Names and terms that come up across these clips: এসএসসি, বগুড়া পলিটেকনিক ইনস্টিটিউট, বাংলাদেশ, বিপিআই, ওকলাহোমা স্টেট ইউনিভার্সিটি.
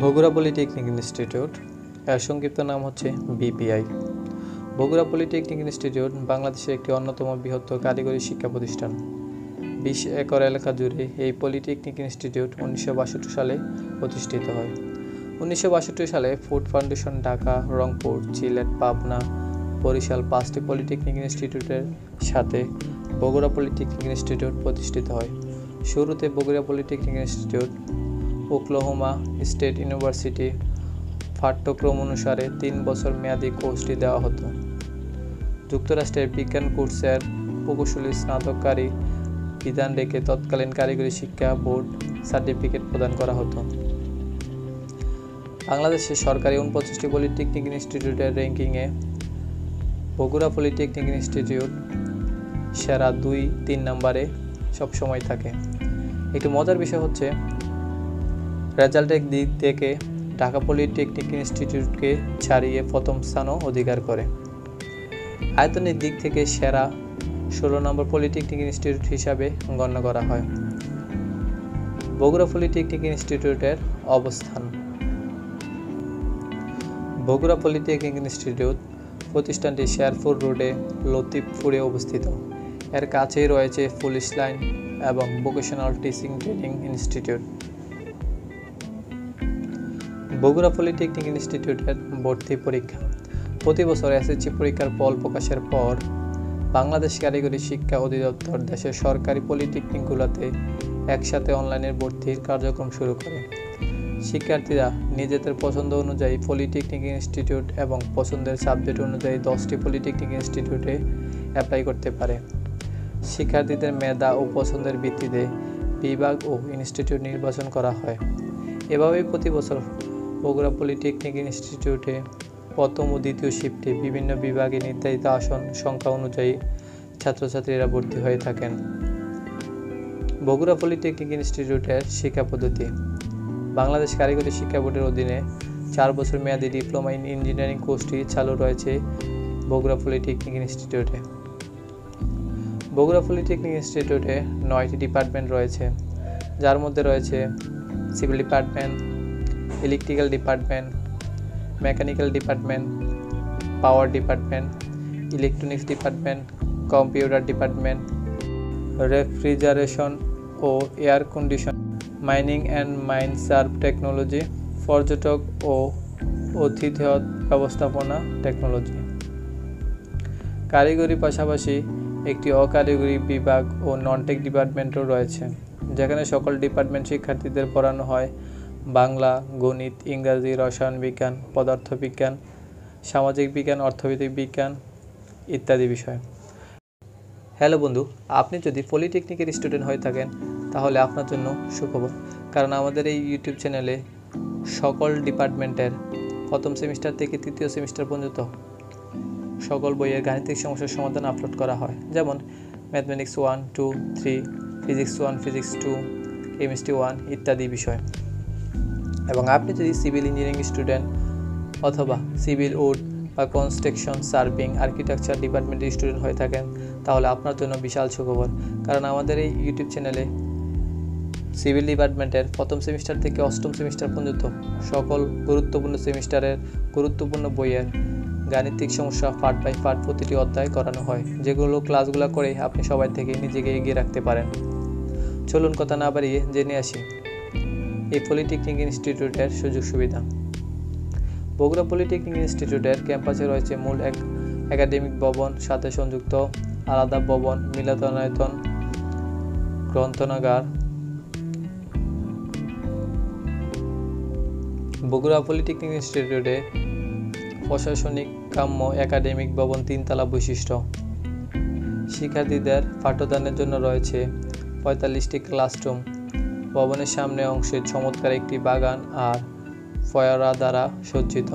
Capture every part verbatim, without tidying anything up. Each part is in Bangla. বগুড়া পলিটেকনিক ইনস্টিটিউট एर संक्षिप्त नाम হচ্ছে বিপিআই। বগুড়া পলিটেকনিক ইনস্টিটিউট বাংলাদেশের একটি অন্যতম বৃহত্তর কারিগরি শিক্ষা প্রতিষ্ঠান। বিশ একর এলাকা জুড়ে এই পলিটেকনিক ইনস্টিটিউট উনিশশো বাষট্টি সালে প্রতিষ্ঠিত হয়। উনিশশো বাষট্টি সালে ফুড ফাউন্ডেশন ঢাকা, রংপুর, সিলেট, পাবনা, বরিশাল পাঁচটি পলিটেকনিক ইনস্টিটিউটের সাথে বগুড়া পলিটেকনিক ইনস্টিটিউট প্রতিষ্ঠিত হয়। শুরুতে বগুড়া পলিটেকনিক ইনস্টিটিউট ওকলাহোমা স্টেট ইউনিভার্সিটি পাঠ্যক্রম অনুসারে তিন বছর মেয়াদী কোর্সটি দেওয়া হতো। যুক্তরাষ্ট্রের বিজ্ঞান কোর্সের প্রকৌশলী স্নাতককারী বিধান রেখে তৎকালীন কারিগরি শিক্ষা বোর্ড সার্টিফিকেট প্রদান করা হতো। বাংলাদেশের সরকারি উনপঞ্চাশটি পলিটেকনিক ইনস্টিটিউটের র্যাঙ্কিংয়ে বগুড়া পলিটেকনিক ইনস্টিটিউট সেরা দুই তিন নম্বরে সবসময় থাকে। একটি মজার বিষয় হচ্ছে রেজাল্টের দিক থেকে ঢাকা পলিটেকনিক ইনস্টিটিউটকে ছাড়িয়ে প্রথম স্থানও অধিকার করে। আয়তনের দিক থেকে সেরা ষোলো নম্বর পলিটেকনিক ইনস্টিটিউট হিসাবে গণ্য করা হয়। বগুড়া পলিটেকনিক ইনস্টিটিউটের অবস্থান। বগুড়া পলিটেকনিক ইনস্টিটিউট প্রতিষ্ঠানটি শেরপুর রোডে লতিফপুরে অবস্থিত। এর কাছেই রয়েছে পুলিশ লাইন এবং vocational teaching training institute. Bogura polytechnic ইনস্টিটিউটের ভর্তি পরীক্ষা। প্রতি বছর এসএসসি পরীক্ষার ফল প্রকাশের পর বাংলাদেশ কারিগরি শিক্ষা অধিদপ্তর দেশের সরকারি পলিটেকনিকগুলোতে একসাথে অনলাইনের ভর্তির কার্যক্রম শুরু করে। শিক্ষার্থীরা নিজেদের পছন্দ অনুযায়ী পলিটেকনিক ইনস্টিটিউট এবং পছন্দের সাবজেক্ট অনুযায়ী দশটি পলিটেকনিক ইনস্টিটিউটে অ্যাপ্লাই করতে পারে। শিক্ষার্থীদের মেধা ও পছন্দের ভিত্তিতে বিভাগ ও ইনস্টিটিউট নির্বাচন করা হয়। এভাবেই প্রতি বছর বগুড়া পলিটেকনিক ইনস্টিটিউটে প্রথম ও দ্বিতীয় শিফটে বিভিন্ন বিভাগে নির্ধারিত আসন সংখ্যা অনুযায়ী ছাত্রছাত্রীরা ভর্তি হয়ে থাকেন। বগুড়া পলিটেকনিক ইনস্টিটিউটের শিক্ষা পদ্ধতি। বাংলাদেশ কারিগরি শিক্ষা বোর্ডের অধীনে চার বছর মেয়াদী ডিপ্লোমা ইন ইঞ্জিনিয়ারিং কোর্সটি চালু রয়েছে বগুড়া পলিটেকনিক ইনস্টিটিউটে। বগুড়া পলিটেকনিক ইনস্টিটিউটে নয়টি ডিপার্টমেন্ট রয়েছে, যার মধ্যে রয়েছে civil department, electrical department, mechanical department, power department, electronics department, computer department, refrigeration ও air condition, mining and mine survey technology, পর্যটক ও অতিথি ব্যবস্থাপনা টেকনোলজি। কারিগরি পাশাপাশি একটি অকারিগরি বিভাগ ও ননটেক ডিপার্টমেন্টও রয়েছে, যেখানে সকল ডিপার্টমেন্ট শিক্ষার্থীদের পড়ানো হয় বাংলা, গণিত, ইংরাজি, রসায়ন বিজ্ঞান, পদার্থবিজ্ঞান, সামাজিক বিজ্ঞান, অর্থনৈতিক বিজ্ঞান ইত্যাদি বিষয়। হ্যালো বন্ধু, আপনি যদি পলিটেকনিকের স্টুডেন্ট হয়ে থাকেন তাহলে আপনার জন্য সুখবর, কারণ আমাদের এই ইউটিউব চ্যানেলে সকল ডিপার্টমেন্টের প্রথম সেমিস্টার থেকে তৃতীয় সেমিস্টার পর্যন্ত সকল বইয়ের গাণিতিক সমস্যার সমাধান আপলোড করা হয়, যেমন mathematics one two three, physics one, physics two, chemistry one ইত্যাদি বিষয়। এবং আপনি যদি সিভিল ইঞ্জিনিয়ারিং স্টুডেন্ট অথবা সিভিল উড বা কনস্ট্রাকশন, সার্ভিং, আর্কিটেকচার ডিপার্টমেন্টের স্টুডেন্ট হয়ে থাকেন তাহলে আপনার জন্য বিশাল সুখবর, কারণ আমাদের এই ইউটিউব চ্যানেলে সিভিল ডিপার্টমেন্টের প্রথম সেমিস্টার থেকে অষ্টম সেমিস্টার পর্যন্ত সকল গুরুত্বপূর্ণ সেমিস্টারের গুরুত্বপূর্ণ বইয়ের গাণিতিক সমস্যা পার্ট বাই পার্ট প্রতিটি অধ্যায় করানো হয়, যেগুলো ক্লাসগুলো করে আপনি সবাই থেকে নিজেকে এগিয়ে রাখতে পারেন। চলুন কথা না বাড়িয়ে জেনে আসি এই পলিটেকনিক ইনস্টিটিউটের সুযোগ সুবিধা। বগুড়া পলিটেকনিক ইনস্টিটিউটের ক্যাম্পাসে রয়েছে মূল এক একাডেমিক ভবন, সাথে সংযুক্ত আলাদা ভবন, মিলনায়তন, গ্রন্থাগার। বগুড়া পলিটেকনিক ইনস্টিটিউটে প্রশাসনিক কাম্য একাডেমিক ভবন তিনতলা বৈশিষ্ট্য। শিক্ষার্থীদের পাঠদানের জন্য রয়েছে পঁয়তাল্লিশটি ক্লাসরুম। ভবনের সামনে অংশে চমৎকার একটি বাগান আর ফোয়ারা দ্বারা সজ্জিত।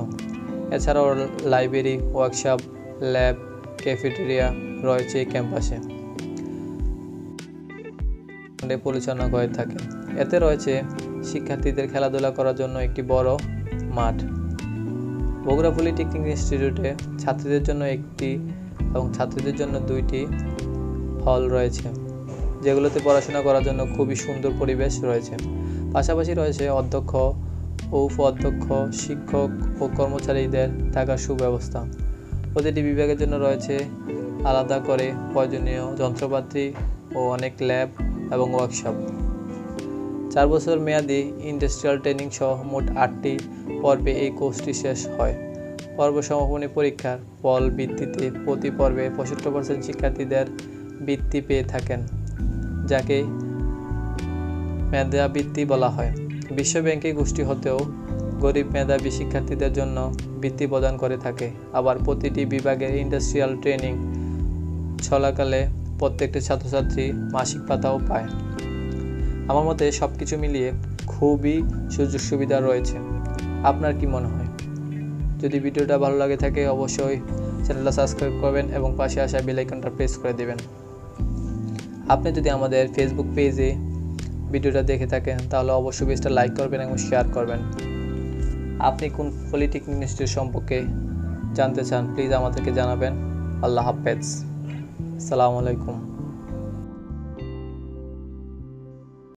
এছাড়াও লাইব্রেরি, ওয়ার্কশপ, ল্যাব, ক্যাফেটেরিয়া রয়েছে ক্যাম্পাসে পরিচালনা করে থাকে। এতে রয়েছে শিক্ষার্থীদের খেলাধুলা করার জন্য একটি বড় মাঠ। বগুড়া পলিটেকনিক ইনস্টিটিউটে ছাত্রীদের জন্য একটি এবং ছাত্রীদের জন্য দুইটি হল রয়েছে, যেগুলোতে পড়াশোনা করার জন্য খুবই সুন্দর পরিবেশ রয়েছে। পাশাপাশি রয়েছে অধ্যক্ষ ও উপাধ্যক্ষ শিক্ষক ও কর্মচারীদের থাকার সুব্যবস্থা। প্রতিটি বিভাগের জন্য রয়েছে আলাদা করে প্রয়োজনীয় যন্ত্রপাতি ও অনেক ল্যাব এবং ওয়ার্কশপ। চার বছর মেয়াদি ইন্ডাস্ট্রিয়াল ট্রেনিং সহ মোট আটটি পর্বে এই কোর্সটি শেষ হয়। পর্ব সমাপনী পরীক্ষার ফল ভিত্তিতে প্রতি পর্বে পঁয়ষট্টি পার্সেন্ট শিক্ষার্থীদের বৃত্তি পেয়ে থাকেন, যাকে মেধাবৃত্তি বলা হয়। বিশ্বব্যাংকে গোষ্ঠী হতেও গরিব মেধাবী শিক্ষার্থীদের জন্য বৃত্তি প্রদান করে থাকে। আবার প্রতিটি বিভাগের ইন্ডাস্ট্রিয়াল ট্রেনিং চলাকালে প্রত্যেকটি ছাত্রছাত্রী মাসিক ভাতাও পায়। আমার মতে সব কিছু মিলিয়ে খুবই সুযোগ সুবিধা রয়েছে। আপনার কি মনে হয়? যদি ভিডিওটা ভালো লাগে থাকে অবশ্যই চ্যানেলটা সাবস্ক্রাইব করবেন এবং পাশে আসা বেল আইকনটা প্রেস করে দেবেন। আপনি যদি আমাদের ফেসবুক পেজে ভিডিওটা দেখে থাকেন তাহলে অবশ্যই পেজটা লাইক করবেন এবং শেয়ার করবেন। আপনি কোন পলিটেকনিক ইনস্টিটিউট সম্পর্কে জানতে চান প্লিজ আমাদেরকে জানাবেন। আল্লাহ হাফেজ, আসসালামু আলাইকুম।